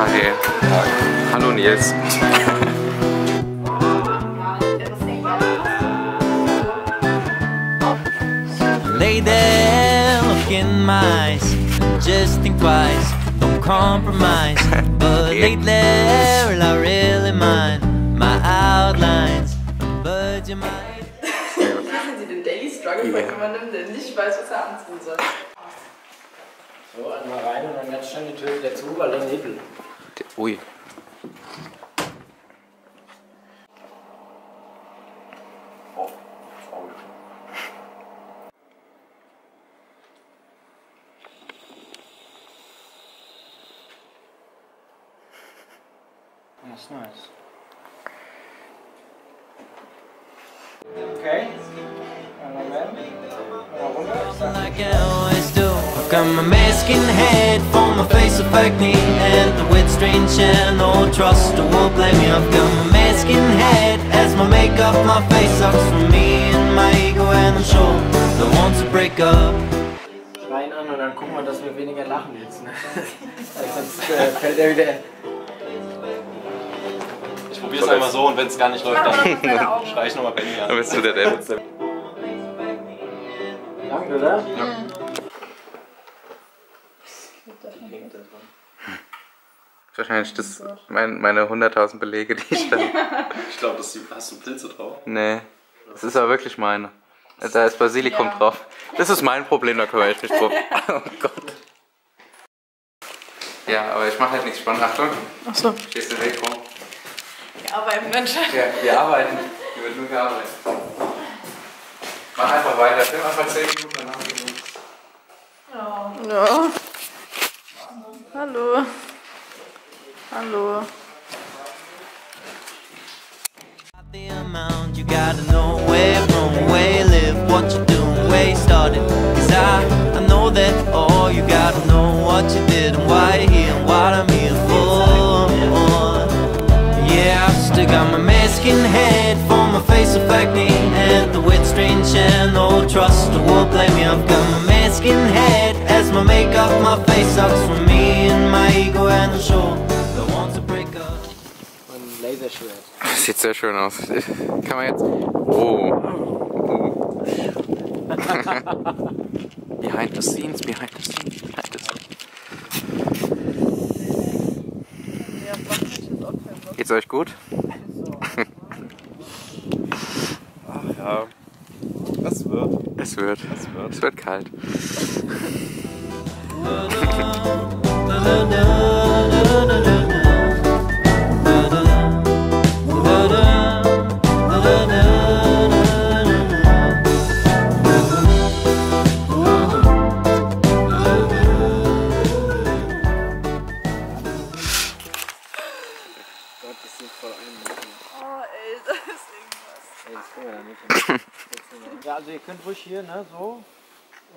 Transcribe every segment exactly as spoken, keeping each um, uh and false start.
Hi. Hi. Hallo Nils. Lay there, look in my eyes, just think twice, don't compromise. But yeah. Lay there, I really mind my outlines, but you might. Machen Sie den Daily Struggle von jemandem, der nicht weiß, was er anziehen soll. So, einmal rein und dann ganz schnell die Tür wieder zu, weil der Nebel. Ui. Oh, sorry. That's nice. Okay. Like I always do, I've got my mask in hand for my face of acne and the wet strange and no trust or won't blame me. I've got my mask in hand as my makeup, my face sucks from me and my ego and I'm sure I want to break up. Schreien an und dann gucken wir, dass wir weniger lachen jetzt, ne? Sonst äh, fällt er wieder. Ich probier's einmal so und wenn's gar nicht läuft, dann schrei ich nochmal Benny an. Dann bist du der Depp. Danke, oder? Ja. Ja. Wahrscheinlich das mein, meine hunderttausend Belege, die ich da. Ich glaube, hast du Pilze drauf? Nee, das ist aber wirklich meine. Da ist Basilikum ja. drauf. Das ist mein Problem, da kümmere ich mich drauf. Oh Gott. Ja, aber ich mache halt nichts spannend. Achtung. Achso. Stehst du weg rum? Wir arbeiten, Mensch. Ja, wir arbeiten. Wir werden nur gearbeitet. Mach einfach weiter. Film einfach zehn Minuten, danach geht's. Ja. Ja. Hallo. Hallo. The amount you gotta know where from, where live, what you do, where you started. Cause I, I know that all you gotta know what you did and why you're here and what I'm here for. Yeah, I still got my mask in hand for my face of acne and the wet strange and no trust or will blame me. I've got my mask in hand as my makeup, my face sucks from me and my ego and I'm sure. Sieht sehr schön aus. Kann man jetzt... Oh. Oh. Behind the scenes, behind the scenes, behind the scenes. Geht's euch gut? Ach ja. Es wird. Es wird. Es wird. Es wird kalt. Ja, also ihr könnt ruhig hier, ne, so,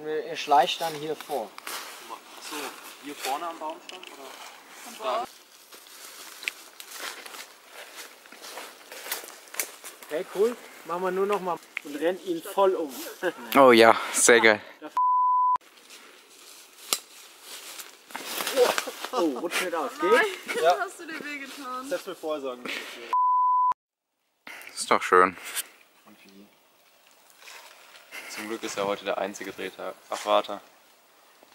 und ihr schleicht dann hier vor. So, hier vorne am Baumstamm, oder? Am Baum. Okay, cool. Machen wir nur noch mal und rennt ihn voll um. Oh ja, sehr geil. Oh, rutscht nicht aus, geht? Nein, ja. Hast du dir wehgetan. Selbst für Vorsorgen. Ist doch schön. Zum Glück ist ja heute der einzige Drehtag. Ach, warte.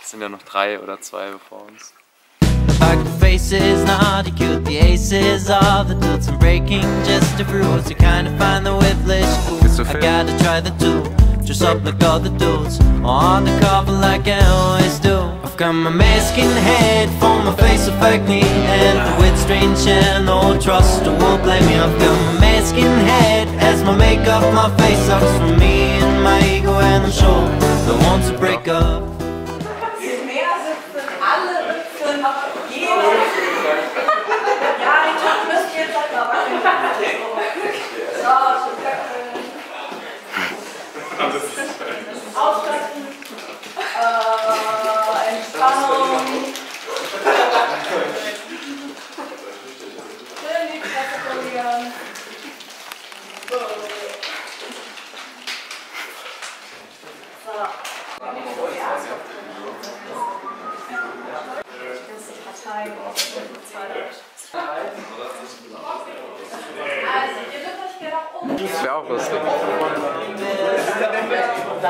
Es sind ja noch drei oder zwei bevor uns. Bist du fit? Got my mask in hand for my face of acne and the wet strange and no trust or will blame me. I've got my mask in hand as my makeup, my face sucks from me and my ego and I'm sure I want to break up. I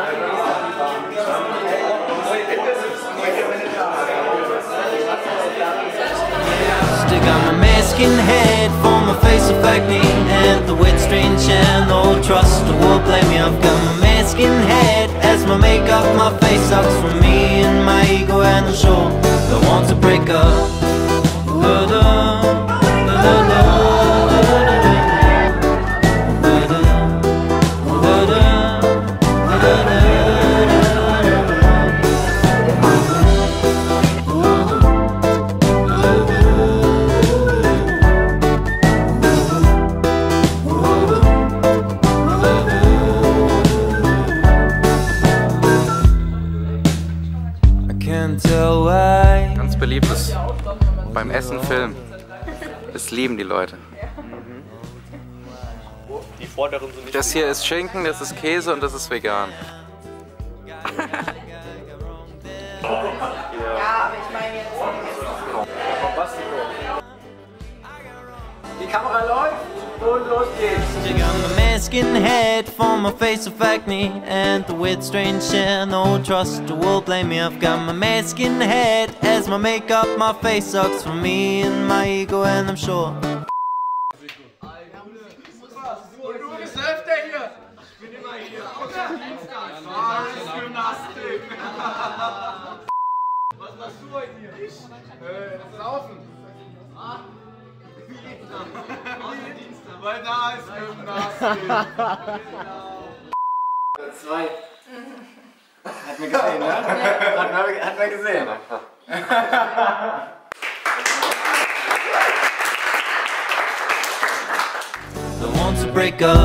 got my mask in hand for my face of acne and the wet strange shell. Oh, trust the world, blame me. I've got my mask in hand as my makeup, my face sucks from me and my ego and the show that wants to break up. Ganz beliebtes beim Essen filmen. Es lieben die Leute. Das hier ist Schinken, das ist Käse und das ist vegan. Ja, aber ich meine jetzt. Die Kamera läuft und los geht's. Mask in head for my face of acne and the weird strange shell. No trust, the world blame me. I've got my mask in head as my makeup, my face sucks for me and my ego, and I'm sure. Weil da ist Gymnastik. Zwei. Hat man gesehen, ne? Hat man, hat man gesehen. Don't want to break up.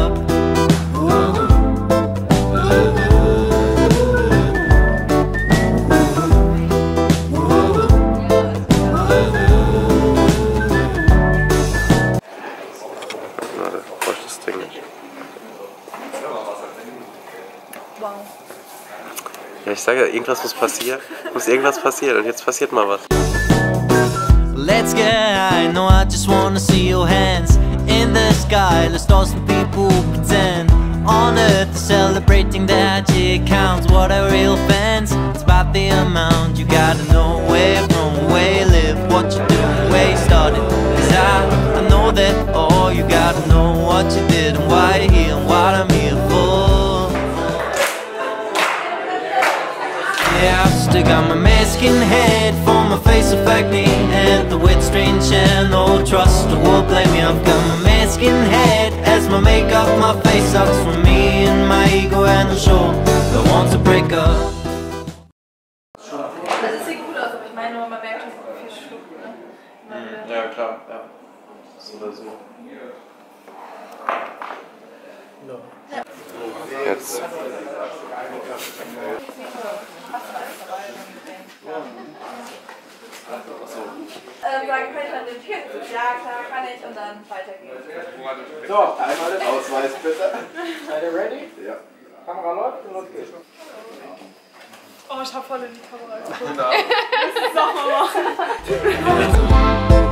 Ja, ich sage ja, irgendwas muss passieren, muss irgendwas passieren und jetzt passiert mal was. Let's get high, no, I just wanna see your hands in the sky, the stars and people pretend on earth, celebrating that it counts. What a real fans, it's about the amount. You gotta know where from, where you live, what you do, where you started. Cause I, I know that all, oh, you gotta know what you did and why you're here and what I'm here for. I've still got my mask in head for my face of acne and the wet strange shell. No trust, the world blame me. I've got my mask in head as my makeup, my face sucks for me and my ego and the show that wants to break up. Das sieht gut aus, aber ich meine, man merkt schon viel Schluck, ne? Ja, klar, ja. So oder so. Jetzt. Ähm, sagen könnte man den Tipp, ja klar kann ich, und dann weitergehen. So, einmal den Ausweis bitte. Seid ihr ready? Ja. Kamera läuft und los geht's. Oh, ich hab voll in die Kamera geguckt. Das ist nochmal machen.